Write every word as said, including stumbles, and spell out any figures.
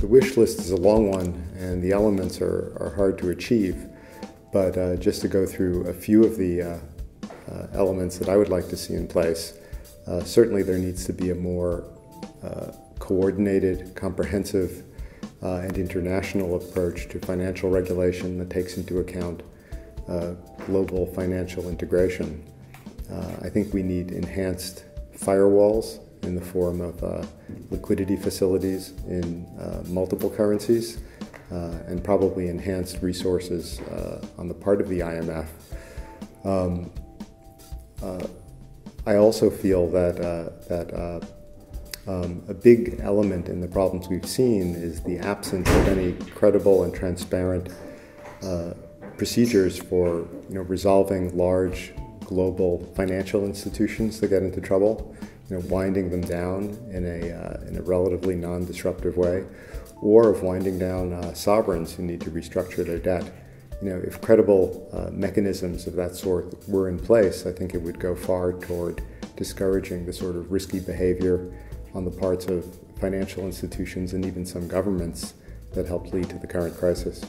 The wish list is a long one, and the elements are, are hard to achieve, but uh, just to go through a few of the uh, uh, elements that I would like to see in place, uh, certainly there needs to be a more uh, coordinated, comprehensive, uh, and international approach to financial regulation that takes into account uh, global financial integration. Uh, I think we need enhanced firewalls in the form of uh, liquidity facilities in uh, multiple currencies, uh, and probably enhanced resources uh, on the part of the I M F. Um, uh, I also feel that, uh, that uh, um, a big element in the problems we've seen is the absence of any credible and transparent uh, procedures for you know, resolving large global financial institutions that get into trouble. You know, winding them down in a, uh, in a relatively non-disruptive way, or of winding down uh, sovereigns who need to restructure their debt. You know, if credible uh, mechanisms of that sort were in place, I think it would go far toward discouraging the sort of risky behavior on the parts of financial institutions and even some governments that helped lead to the current crisis.